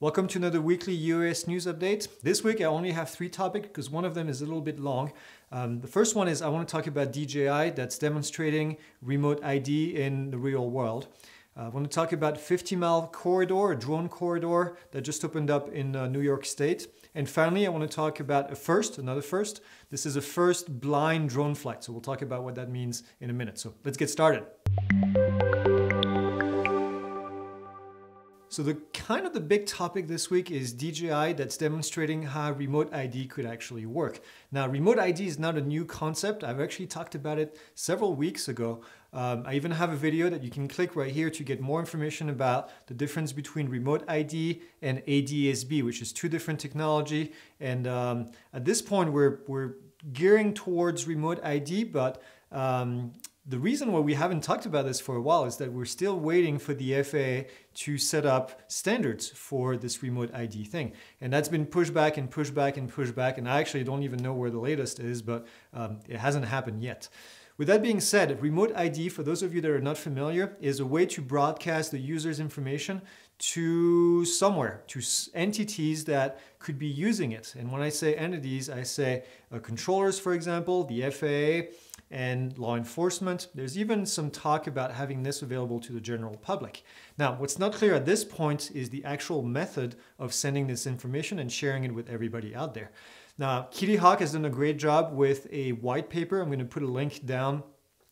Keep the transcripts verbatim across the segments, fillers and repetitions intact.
Welcome to another weekly U A S news update. This week I only have three topics because one of them is a little bit long. Um, the first one is I want to talk about D J I that's demonstrating remote I D in the real world. Uh, I want to talk about fifty mile corridor, a drone corridor that just opened up in uh, New York State. And finally, I want to talk about a first, another first. This is a first blind drone flight. So we'll talk about what that means in a minute. So let's get started. So the kind of the big topic this week is D J I that's demonstrating how remote I D could actually work. Now, remote I D is not a new concept. I've actually talked about it several weeks ago. Um, I even have a video that you can click right here to get more information about the difference between remote I D and A D S B, which is two different technology. And um, at this point, we're, we're gearing towards remote I D, but um, the reason why we haven't talked about this for a while is that we're still waiting for the F A A to set up standards for this remote I D thing. And that's been pushed back and pushed back and pushed back. And I actually don't even know where the latest is, but um, it hasn't happened yet. With that being said, remote I D, for those of you that are not familiar, is a way to broadcast the user's information to somewhere, to entities that could be using it. And when I say entities, I say uh, controllers, for example, the F A A, and law enforcement. There's even some talk about having this available to the general public. Now, what's not clear at this point is the actual method of sending this information and sharing it with everybody out there. Now, Kittyhawk has done a great job with a white paper. I'm going to put a link down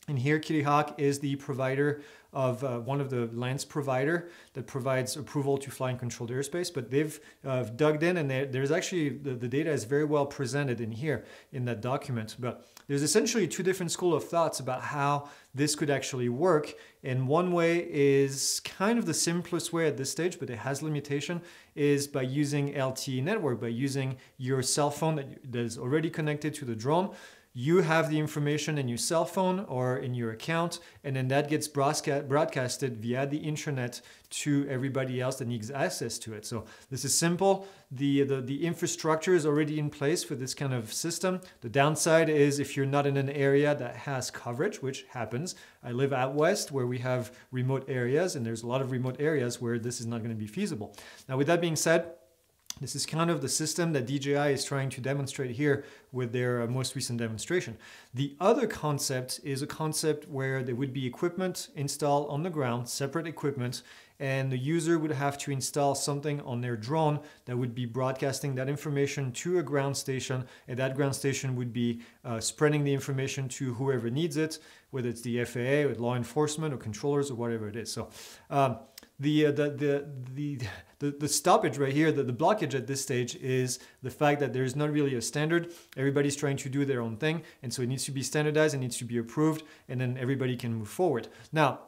in here. Kittyhawk is the provider of uh, one of the L A N S provider that provides approval to fly in controlled airspace, but they've uh, dug in and there's actually, the, the data is very well presented in here in that document. But there's essentially two different school of thoughts about how this could actually work. And one way is kind of the simplest way at this stage, but it has limitation, is by using L T E network, by using your cell phone that, that is already connected to the drone. You have the information in your cell phone or in your account, and then that gets broadcasted via the internet to everybody else that needs access to it. So this is simple. The, the, the infrastructure is already in place for this kind of system. The downside is if you're not in an area that has coverage, which happens. I live out west where we have remote areas, and there's a lot of remote areas where this is not going to be feasible. Now, with that being said, this is kind of the system that D J I is trying to demonstrate here with their most recent demonstration. The other concept is a concept where there would be equipment installed on the ground, separate equipment, and the user would have to install something on their drone that would be broadcasting that information to a ground station, and that ground station would be uh, spreading the information to whoever needs it, whether it's the F A A, or law enforcement, or controllers, or whatever it is. So. Um, The, uh, the, the, the, the, the stoppage right here, the, the blockage at this stage is the fact that there's not really a standard. Everybody's trying to do their own thing. And so it needs to be standardized, it needs to be approved, and then everybody can move forward. Now,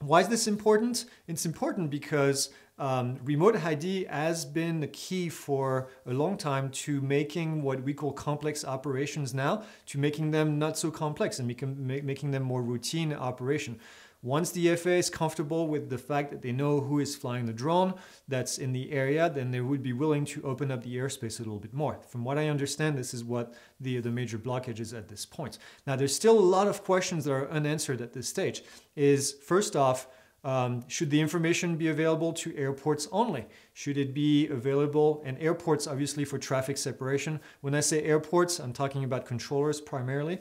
why is this important? It's important because Um, remote I D has been the key for a long time to making what we call complex operations now, to making them not so complex and making, make, making them more routine operation. Once the F A A is comfortable with the fact that they know who is flying the drone that's in the area, then they would be willing to open up the airspace a little bit more. From what I understand, this is what the, the major blockage is at this point. Now, there's still a lot of questions that are unanswered at this stage. Is, first off, Um, should the information be available to airports only? Should it be available, and airports obviously for traffic separation. When I say airports, I'm talking about controllers primarily.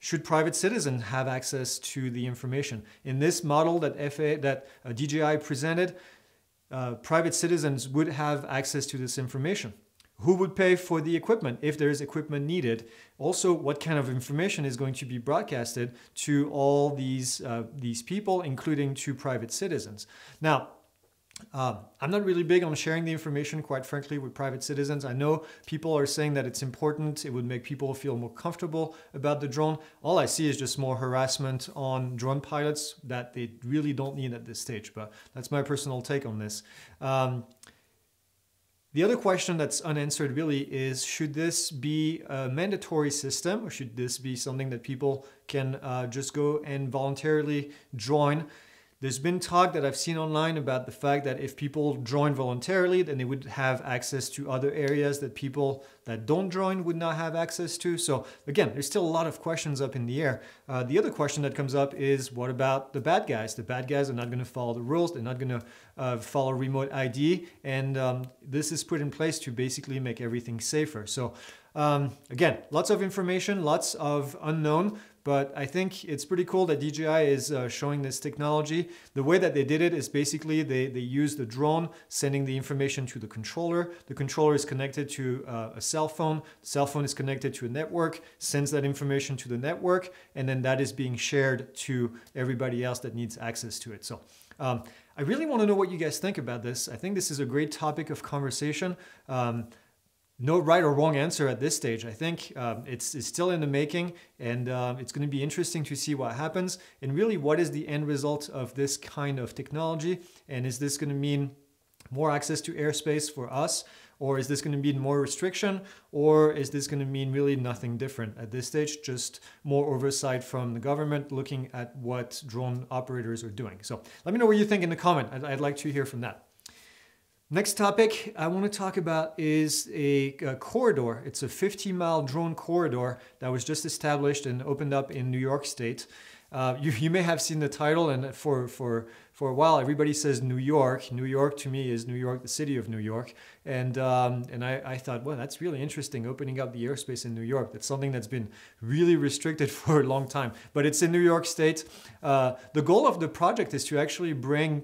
Should private citizens have access to the information? In this model that F A A, that uh, D J I presented, uh, private citizens would have access to this information. Who would pay for the equipment if there is equipment needed? Also, what kind of information is going to be broadcasted to all these, uh, these people, including to private citizens? Now, Um, I'm not really big on sharing the information, quite frankly, with private citizens. I know people are saying that it's important. It would make people feel more comfortable about the drone. All I see is just more harassment on drone pilots that they really don't need at this stage. But that's my personal take on this. Um, The other question that's unanswered really is, should this be a mandatory system, or should this be something that people can uh, just go and voluntarily join? There's been talk that I've seen online about the fact that if people join voluntarily, then they would have access to other areas that people that don't join would not have access to. So again, there's still a lot of questions up in the air. Uh, the other question that comes up is, what about the bad guys? The bad guys are not going to follow the rules. They're not going to uh, follow remote I D. And um, this is put in place to basically make everything safer. So um, again, lots of information, lots of unknown. But I think it's pretty cool that D J I is uh, showing this technology. The way that they did it is basically they, they use the drone sending the information to the controller. The controller is connected to uh, a cell phone. The cell phone is connected to a network, sends that information to the network, and then that is being shared to everybody else that needs access to it. So um, I really want to know what you guys think about this. I think this is a great topic of conversation. Um, No right or wrong answer at this stage. I think um, it's, it's still in the making, and uh, it's going to be interesting to see what happens and really what is the end result of this kind of technology. And is this going to mean more access to airspace for us, or is this going to mean more restriction, or is this going to mean really nothing different at this stage, just more oversight from the government looking at what drone operators are doing? So let me know what you think in the comment. I'd, I'd like to hear from that. Next topic I want to talk about is a, a corridor. It's a fifty mile drone corridor that was just established and opened up in New York State. Uh, you, you may have seen the title, and for, for, for a while everybody says New York. New York to me is New York, the city of New York. And, um, and I, I thought, well, that's really interesting, opening up the airspace in New York. That's something that's been really restricted for a long time. But it's in New York State. Uh, the goal of the project is to actually bring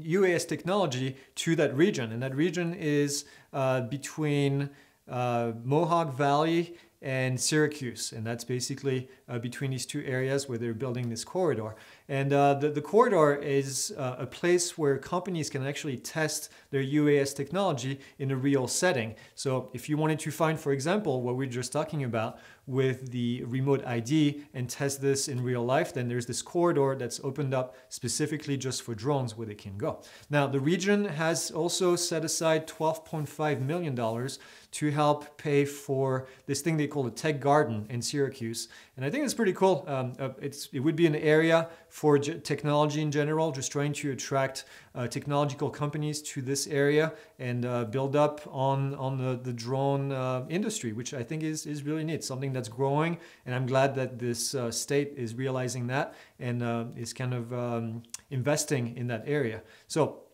U A S technology to that region, and that region is uh, between uh, Mohawk Valley and Syracuse, and that's basically uh, between these two areas where they're building this corridor. And uh, the, the corridor is uh, a place where companies can actually test their U A S technology in a real setting. So if you wanted to find, for example, what we we're just talking about with the remote I D and test this in real life, then there's this corridor that's opened up specifically just for drones where they can go. Now, the region has also set aside twelve point five million dollars to help pay for this thing they call the Tech Garden in Syracuse. And I think it's pretty cool. Um, it's, it would be an area for technology in general, just trying to attract uh, technological companies to this area and uh, build up on, on the, the drone uh, industry, which I think is, is really neat, something that's growing. And I'm glad that this uh, state is realizing that and uh, is kind of um, investing in that area. So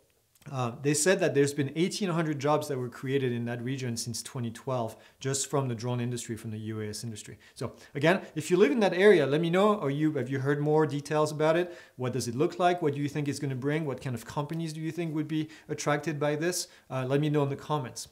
Uh, they said that there's been eighteen hundred jobs that were created in that region since twenty twelve, just from the drone industry, from the U A S industry. So again, if you live in that area, let me know. Are you, have you heard more details about it? What does it look like? What do you think it's going to bring? What kind of companies do you think would be attracted by this? Uh, let me know in the comments.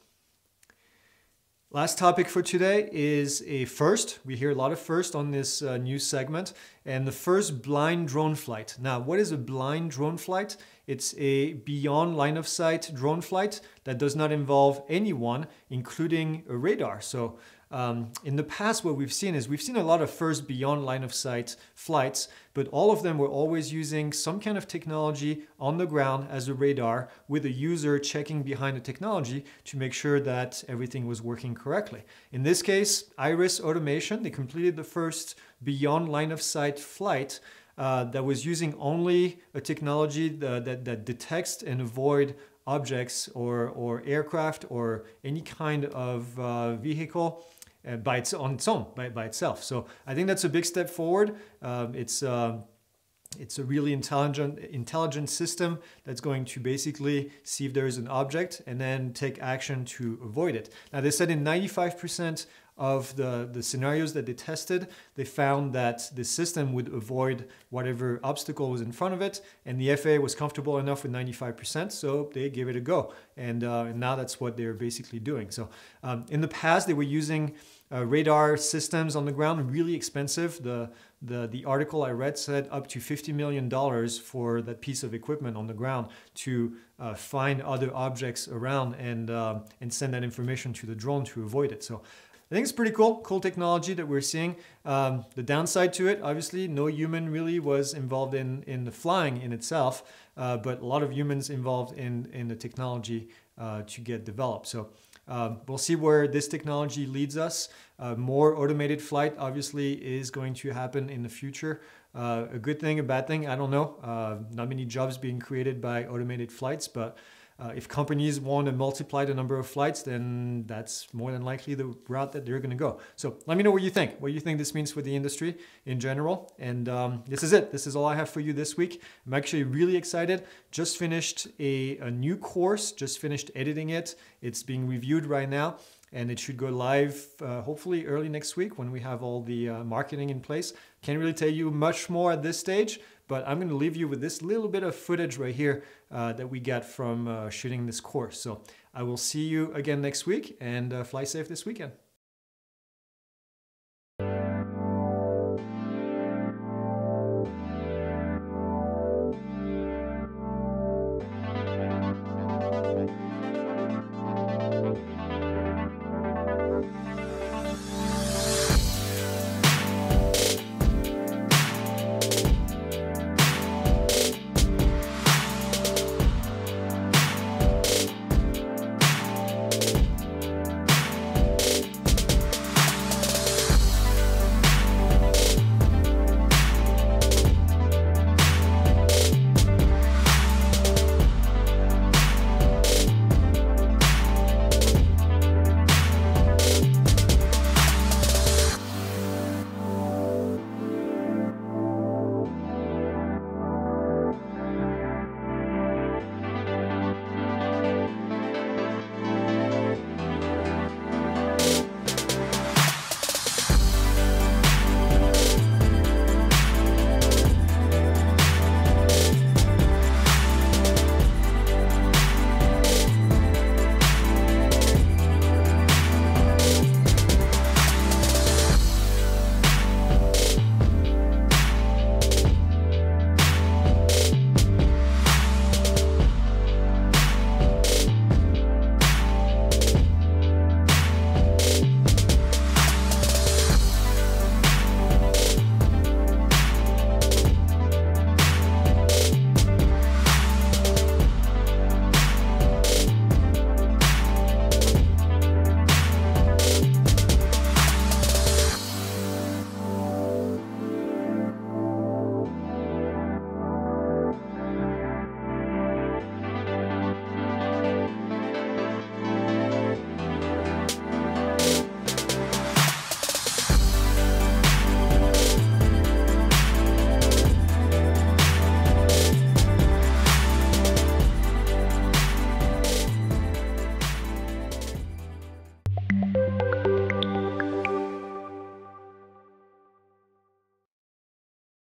Last topic for today is a first. We hear a lot of first on this uh, new segment, and the first blind drone flight. Now, what is a blind drone flight? It's a beyond line of sight drone flight that does not involve anyone, including a radar. So um, in the past, what we've seen is we've seen a lot of first beyond line of sight flights, but all of them were always using some kind of technology on the ground as a radar with a user checking behind the technology to make sure that everything was working correctly. In this case, Iris Automation, they completed the first beyond line of sight flight uh, that was using only a technology that, that, that detects and avoids objects or, or aircraft or any kind of uh, vehicle by its, on its own, by, by itself. So I think that's a big step forward. Um, it's, uh, it's a really intelligent, intelligent system that's going to basically see if there is an object and then take action to avoid it. Now, they said in ninety-five percent of the, the scenarios that they tested, they found that the system would avoid whatever obstacle was in front of it, and the F A A was comfortable enough with ninety-five percent, so they gave it a go. And, uh, and now that's what they're basically doing. So um, in the past, they were using Uh, radar systems on the ground, really expensive. The, the, the article I read said up to fifty million dollars for that piece of equipment on the ground to uh, find other objects around and, uh, and send that information to the drone to avoid it. So I think it's pretty cool, cool technology that we're seeing. Um, the downside to it, obviously, no human really was involved in, in the flying in itself, uh, but a lot of humans involved in, in the technology uh, to get developed. So um, we'll see where this technology leads us. Uh, more automated flight obviously is going to happen in the future. Uh, a good thing, a bad thing, I don't know. Uh, not many jobs being created by automated flights, but uh, if companies want to multiply the number of flights, then that's more than likely the route that they're going to go. So let me know what you think, what you think this means for the industry in general. And um, this is it. This is all I have for you this week. I'm actually really excited. Just finished a, a new course, just finished editing it. It's being reviewed right now. And it should go live uh, hopefully early next week when we have all the uh, marketing in place. Can't really tell you much more at this stage, but I'm going to leave you with this little bit of footage right here uh, that we got from uh, shooting this course. So I will see you again next week, and uh, fly safe this weekend.